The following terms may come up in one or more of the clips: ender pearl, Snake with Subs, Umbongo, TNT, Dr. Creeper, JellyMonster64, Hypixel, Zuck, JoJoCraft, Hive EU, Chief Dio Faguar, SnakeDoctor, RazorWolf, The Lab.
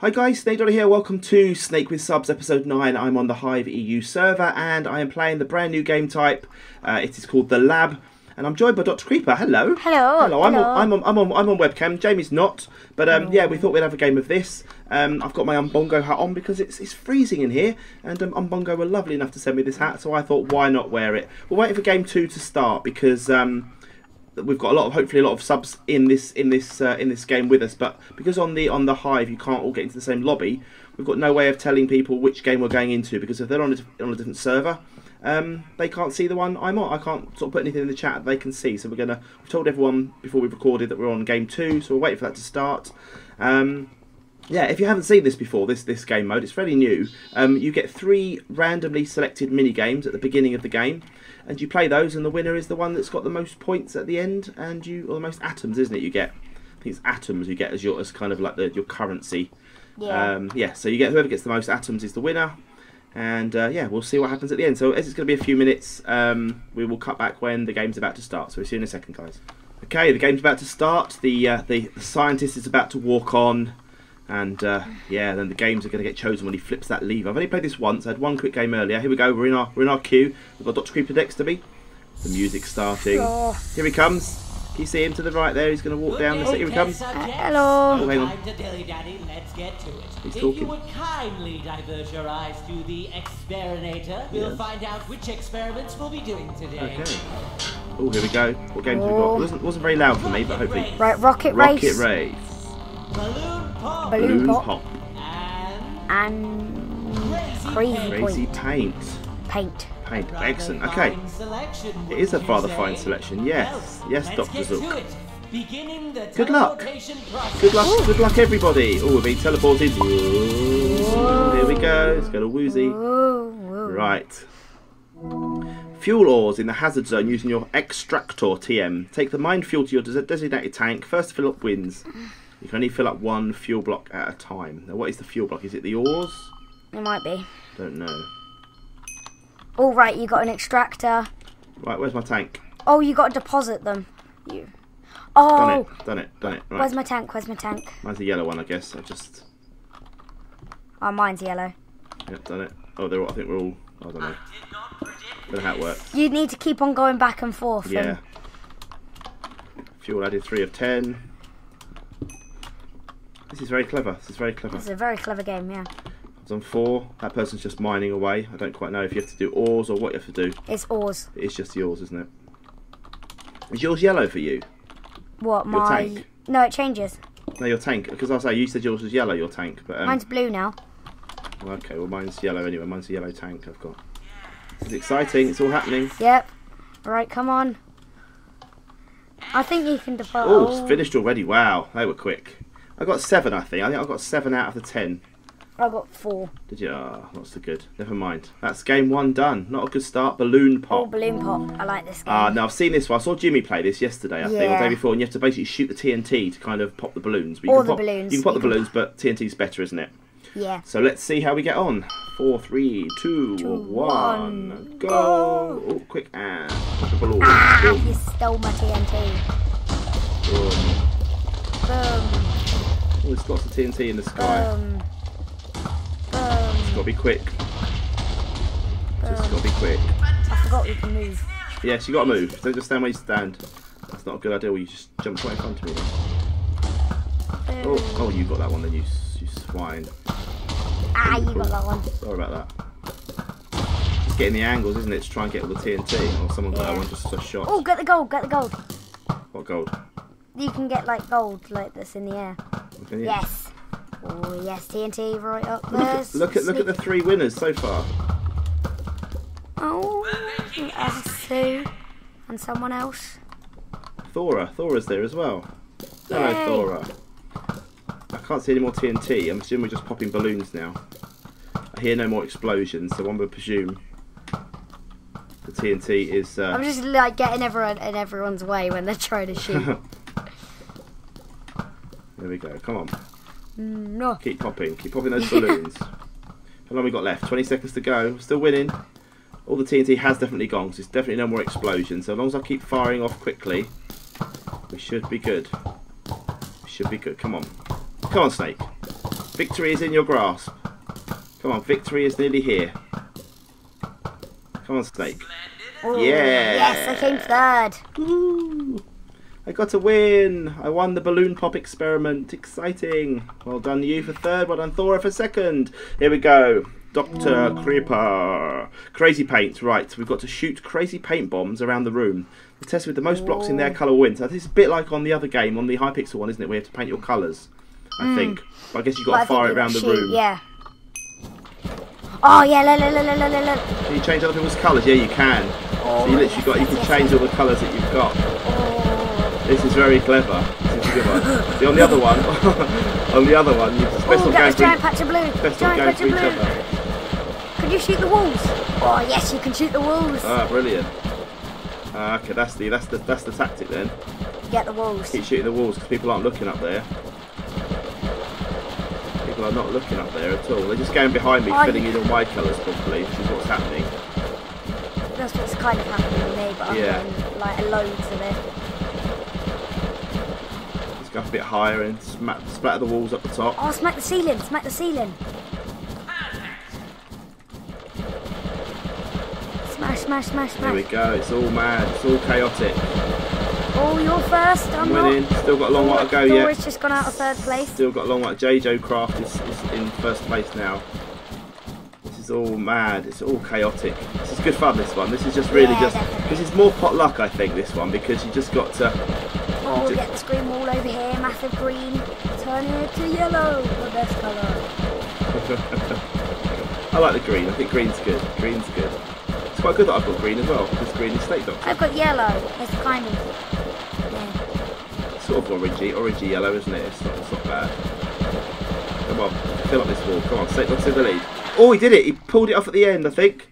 Hi guys, Snake here, welcome to Snake with Subs episode 9. I'm on the Hive EU server and I am playing the brand new game type. It is called The Lab and I'm joined by Dr. Creeper. Hello. Hello. Hello. I'm on webcam. Jamie's not, but yeah, we thought we'd have a game of this. I've got my Umbongo hat on because it's freezing in here, and Umbongo were lovely enough to send me this hat, so I thought why not wear it. We're waiting for game 2 to start because we've got a lot of, hopefully a lot of subs in this game with us, but because on the Hive you can't all get into the same lobby, we've got no way of telling people which game we're going into, because if they're on a different server, they can't see the one I'm on. I can't sort of put anything in the chat that they can see. So we've told everyone before we recorded that we're on game 2, so we'll wait for that to start. Yeah, if you haven't seen this before, this game mode, it's fairly new. You get 3 randomly selected mini games at the beginning of the game, and you play those, and the winner is the one that's got the most points at the end, and or the most atoms, isn't it? You get, I think it's atoms you get as your kind of like your currency. Yeah. Yeah. So you get whoever gets the most atoms is the winner, and yeah, we'll see what happens at the end. So as it's going to be a few minutes, we will cut back when the game's about to start. So we'll see you in a second, guys. Okay, the game's about to start. The scientist is about to walk on. And yeah, then the games are going to get chosen when he flips that lever. I've only played this once. I had one quick game earlier. Here we go. We're in our queue. We've got Dr. Creeper next to me. The music's starting. Here he comes. Can you see him to the right there? He's going to walk down. Here he comes. Hello. Oh, hang on. Let's get to it. He's talking. If you would kindly divert your eyes to the experimenter, we'll find out which experiments we'll be doing today. Okay. Oh, here we go. What games have we got? It wasn't very loud for me, but hopefully. Right, Rocket Race. Balloon Pop. And Crazy Paint. Excellent. Okay. It is a rather fine selection. Yes. Yes, Dr. Zook. Good luck. Good luck. Ooh. Good luck, everybody. Oh, we're being teleported. Whoa. Here we go. Let's go to Woozy. Right. Fuel ores in the hazard zone using your extractor TM. Take the mined fuel to your designated tank. First fill up wins. You can only fill up one fuel block at a time. Now, what is the fuel block? Is it the ores? It might be. Don't know. All right, you got an extractor. Right, where's my tank? Oh, you got to deposit them. You. Oh. Done it. Right. Where's my tank? Mine's a yellow one, I guess. Oh, mine's yellow. Yep, done it. Oh, I think we're all. I don't know. I don't know how it works. You need to keep on going back and forth. Yeah. Fuel added 3 of 10. This is very clever. It's a very clever game, yeah. I was on 4. That person's just mining away. I don't quite know if you have to do ores or what you have to do. It's ores. It's just the ores, isn't it? Is yours yellow for you? What, your tank? No, it changes. No, your tank. Because I was saying, you said yours was yellow, your tank. But mine's blue now. Well, okay, well, mine's yellow anyway. Mine's a yellow tank I've got. It's exciting. It's all happening. Yep. Right, come on. I think you can default. Oh, it's finished already. Wow, they were quick. I got 7, I think. I think I got 7 out of the 10. I got 4. Did you? Oh, what's the good? Never mind. That's game 1 done. Not a good start. Balloon Pop. Oh, Balloon Pop. I like this game. Ah, no, I've seen this one. I saw Jimmy play this yesterday, I think, or the day before, and you have to basically shoot the TNT to kind of pop the balloons. You can pop the balloons, but TNT's better, isn't it? Yeah. So let's see how we get on. 4, 3, 2, 1, go! Oh, quick, and push a balloon. Ah, you stole my TNT. Boom. Oh, there's lots of TNT in the sky. It's got to be quick. Just got to be quick. I forgot you can move. Yes, you got to move. Don't just stand where you stand. That's not a good idea. Well, you just jump right in front of me. Oh, you got that one then, you swine. Ah, you got that one. Sorry about that. Just getting the angles, isn't it? To try and get all the TNT. Oh, someone got that one just a shot. Oh, get the gold, What gold? You can get like gold like this in the air. Okay, yes. Oh yes, TNT right up there. Look at the 3 winners so far. Oh, us 2 and someone else. Thora's there as well. Yay. Hello, Thora. I can't see any more TNT. I'm assuming we're just popping balloons now. I hear no more explosions, so one would presume the TNT is. I'm just like getting everyone in everyone's way when they're trying to shoot. There we go, come on. No. Keep popping those balloons. How long we got left? 20 seconds to go. We're still winning. All the TNT has definitely gone, so it's definitely no more explosions. So as long as I keep firing off quickly, we should be good. Come on. Come on, Snake. Victory is in your grasp. Come on, victory is nearly here. Come on, Snake. Ooh, yeah. Yes, I came third. Woo. I got a win. I won the balloon pop experiment. Exciting. Well done you for third. Well done Thora for second. Here we go. Dr. Creeper. Crazy paint. Right, we've got to shoot crazy paint bombs around the room. The test with the most blocks in their colour wins. Now, this is a bit like on the other game, on the Hypixel one, isn't it? We have to paint your colours, I think. But I guess you've got to fire it around the room. Yeah. Oh yeah, look. Can you change other people's colours? Yeah, you can. Oh, so you literally got, you can change all the colours that you've got. Oh. This is very clever. This is a good one. See, on the other one, on the other one, you just best on giant patch of blue. Best on going for each other. Can you shoot the walls? Oh yes, you can shoot the walls. Ah, brilliant. Okay, that's the tactic then. Get the walls. Keep shooting the walls because people aren't looking up there. People are not looking up there at all. They're just going behind me, filling in on my colours properly, which is what's happening. That's what's kind of happening to me, but I'm doing like loads of it. Let's go up a bit higher and splatter the walls up the top. Oh, smack the ceiling, smack the ceiling. Smash, smash, smash, smash. There we go, it's all mad, it's all chaotic. Oh, you're first. I'm winning. Still got a long way to go yet. Dora's just gone out of third place. Still got a long way. JoJoCraft is in first place now. This is all mad. It's all chaotic. This is good fun, this one. This is just really This is more pot luck, I think, this one, because you just got to... Oh, get this green wall over here. Massive green. Turn it to yellow. The best colour. I like the green. I think green's good. Green's good. It's quite good that I've got green as well, because green is Snake Doctor. I've got yellow. It's kind of... sort of orangey yellow, isn't it? It's not bad. Come on, fill up this wall. Come on, Snake Doctor in the lead. Oh, he did it. He pulled it off at the end, I think.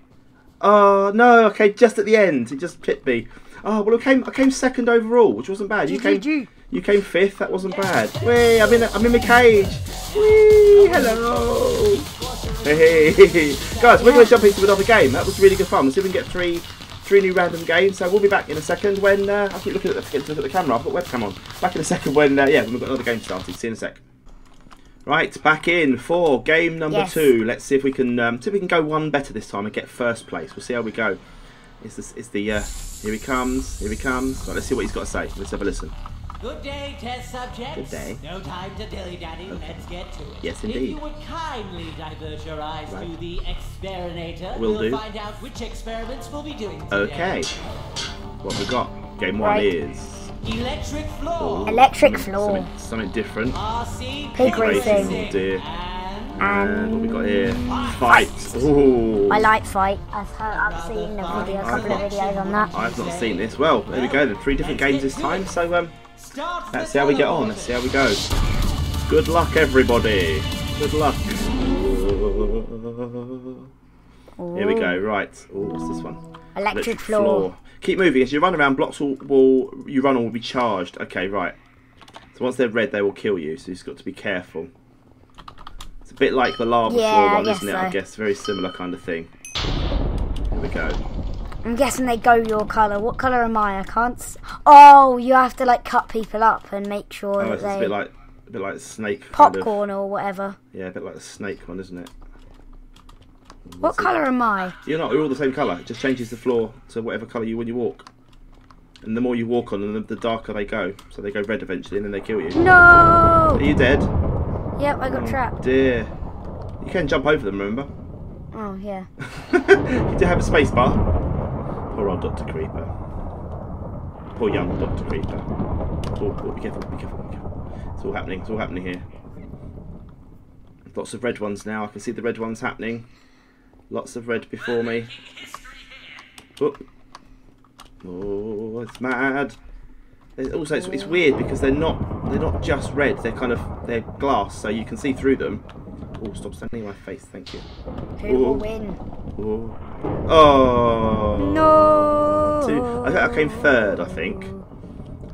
Oh, no. Okay, just at the end. He just hit me. Oh, well, I came second overall, which wasn't bad. You came fifth. That wasn't bad. Whee, I'm in my cage. Whee, hello. Hey, guys, we're going to jump into another game. That was really good fun. Let's see if we can get three new random games, so we'll be back in a second when, I keep looking at the camera, I've got webcam on, back in a second when, when we've got another game started. See you in a sec. Right, back in for game number two. Let's see if we can go one better this time and get first place. We'll see how we go. Here he comes, Right, let's see what he's got to say. Let's have a listen. Good day, test subjects. Good day. No time to dilly-dally. Let's get to it. Yes, indeed. If you would kindly divert your eyes to the experinator, we'll find out which experiments we'll be doing today. Okay. What have we got? Game one is... electric floor. Ooh, electric floor. Something different. RC pig racing. Oh, dear. And what have we got here? Fight. Ooh. I like Fight. I've seen a video, a couple of videos on that. I've not seen this. Well, there we go. There are three different games this time, so... let's see how we get on. Let's see how we go. Good luck, everybody. Good luck. Here we go. Right. Ooh, what's this one? Electric floor. Keep moving. As you run around, blocks will be charged. Okay, right. So once they're red, they will kill you. So you've just got to be careful. It's a bit like the lava floor one, isn't it? I guess very similar kind of thing. Here we go. I'm guessing they go your colour. What colour am I? I can't... Oh, you have to, like, cut people up and make sure that they... Oh, it's a bit like Snake. Popcorn or whatever. Yeah, a bit like the Snake one, isn't it? What colour am I? You're not. You're all the same colour. It just changes the floor to whatever colour you when you walk. And the more you walk on them, the darker they go. So they go red eventually and then they kill you. No! Are you dead? Yep, I got trapped. Dear. You can jump over them, remember? Oh, yeah. You do have a space bar. Poor old Dr. Creeper. Poor young Dr. Creeper. Oh, be careful, be careful, be careful. It's all happening, here. Lots of red ones now, I can see the red ones happening. Lots of red before me. Oh, it's mad. Also, it's weird because they're not just red, they're kind of, they're glass, so you can see through them. Oh, stop standing in my face, thank you. Who will win? Oh. No! I came third, I think.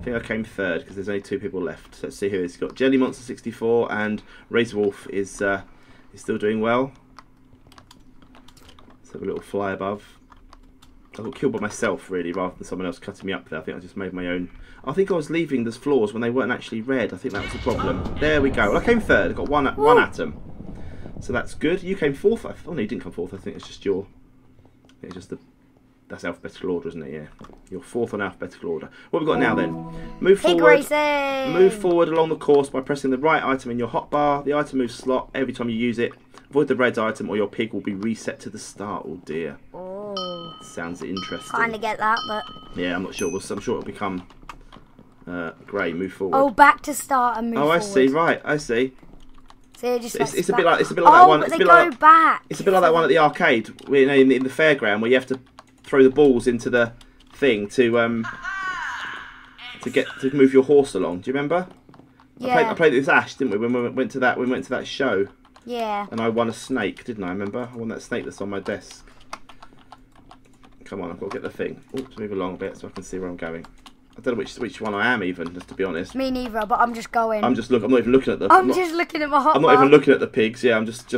I came third because there's only two people left. So let's see who it's got. JellyMonster64 and RazorWolf is still doing well. Let's have a little fly above. I got killed by myself, really, rather than someone else cutting me up there. I think I just made my own. I think I was leaving those floors when they weren't actually red. I think that was the problem. There we go. Well, I came third. I got one atom. So that's good. You came fourth. Oh, no, you didn't come fourth. I think it's just your... It's just the... That's alphabetical order, isn't it? Yeah. You're fourth on alphabetical order. What have we got now, then? Move forward. Move forward along the course by pressing the right item in your hotbar. The item moves slot every time you use it. Avoid the red item or your pig will be reset to the start. Oh, dear. Sounds interesting. Kind of get that, but... Yeah, I'm not sure. I'm sure it'll become grey. Move forward. Oh, back to start and move forward. Oh, I see. Right, I see. So just it's a bit like that one. But they go back. It's a bit like that one at the arcade, you know, in the fairground, where you have to throw the balls into the thing to move your horse along. Do you remember? Yeah. I played with Ash, didn't we? When we went to that, show. Yeah. And I won a snake, didn't I? Remember? I won that snake that's on my desk. Come on, I've got to get the thing. Oops, move along a bit so I can see where I'm going. I don't know which one I am even, just to be honest. Me neither, but I'm just going. I'm not even looking at the. I'm just looking at my hotbar. I'm not even looking at the pigs. Yeah, I'm just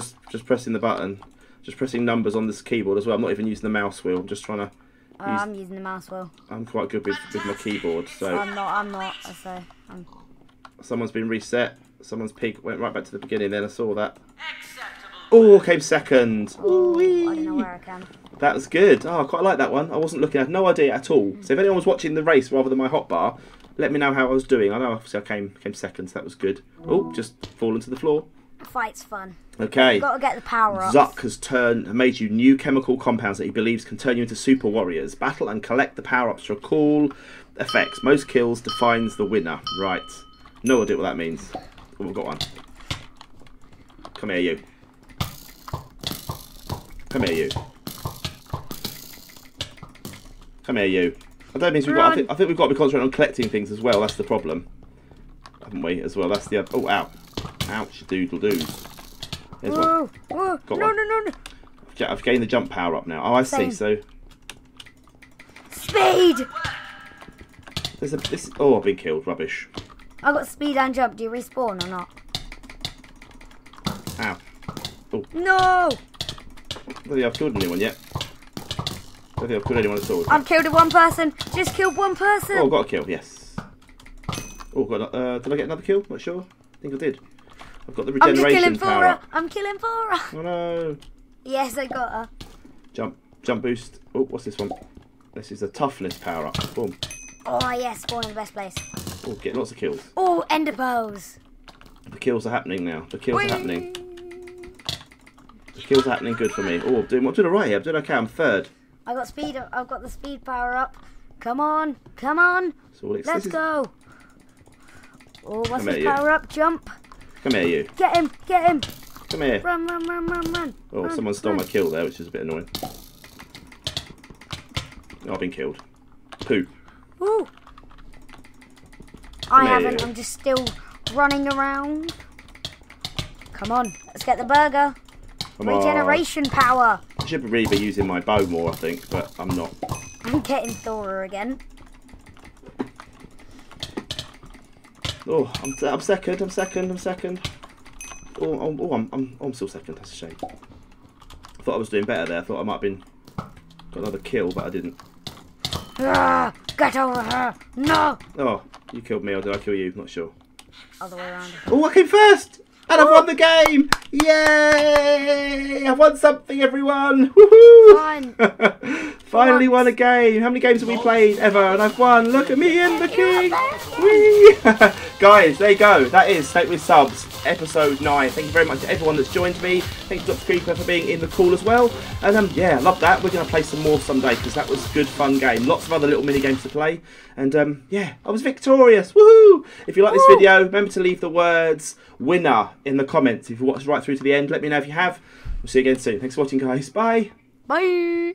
pressing the button, just pressing numbers on this keyboard as well. I'm not even using the mouse wheel. I'm just trying to. I'm using the mouse wheel. I'm quite good with my keyboard, so. I'm not. So. Someone's been reset. Someone's pig went right back to the beginning. Then I saw that. Oh, came second. Oh, I don't know where I came. That was good. Oh, I quite like that one. I wasn't looking. I had no idea at all. So if anyone was watching the race rather than my hotbar, let me know how I was doing. I know obviously I came second, so that was good. Oh, just fallen to the floor. Fight's fun. Okay. You've got to get the power up. Zuck has made you new chemical compounds that he believes can turn you into super warriors. Battle and collect the power-ups for cool effects. Most kills defines the winner. Right. No idea what that means. Oh, we've got one. Come here, you. Come here, you. Come here, you. I don't think we've got. I think we've got to be concentrating on collecting things as well. That's the problem, haven't we? As well, that's the. Oh, ow! Ouch! Doodle doos. There's whoa, one. Whoa. Got no, one. No, no, no! I've gained the jump power up now. Oh, I see. So. Speed. There's a. Oh, I've been killed. Rubbish. I got speed and jump. Do you respawn or not? Ow! Oh. No. I don't think I've killed anyone yet. I don't think I've killed anyone at all. I've killed one person. Just killed one person. Oh, got a kill. Yes. Oh, got. Did I get another kill? Not sure. I think I did. I've got the regeneration power. I'm killing Vora. Oh no. Yes, I got her. Jump boost. Oh, what's this one? This is a toughness power up. Boom. Oh yes, spawn in the best place. Oh, getting lots of kills. Oh, ender pearls. The kills are happening now. The kills are happening. The kills are happening good for me. Oh, I'm doing alright here. I'm doing okay. I'm third. I got speed. I've got the speed power up. Come on, come on. Let's go. Oh, what's his power up? Jump. Come here, you. Get him, get him. Come here. Run, run, run, run, run. Oh, someone stole my kill there, which is a bit annoying. Oh, I've been killed. Poo. Woo. I haven't. I'm just still running around. Come on, let's get the burger. Regeneration power. I should really be using my bow more, I think, but I'm not. I'm getting Thora again. Oh, I'm second. I'm second. I'm second. I'm still second. That's a shame. I thought I was doing better there. I thought I might have got another kill, but I didn't. Ah, get over here! No. Oh, you killed me, or did I kill you? I'm not sure. Other way around. Oh, I came first. And I've won the game! Yay! I won something, everyone! Woohoo! Fun! Finally won a game. How many games have we played ever? And I've won. Look at me and the king! Whee! Guys, there you go. That is Snake with Subs, episode 9. Thank you very much to everyone that's joined me. Thank you, Dr. Creeper, for being in the call as well. And yeah, love that. We're going to play some more someday because that was a good, fun game. Lots of other little mini games to play. And yeah, I was victorious. Woohoo! If you like this video, remember to leave the words winner in the comments. If you watched right through to the end, let me know if you have. We'll see you again soon. Thanks for watching, guys. Bye. Bye.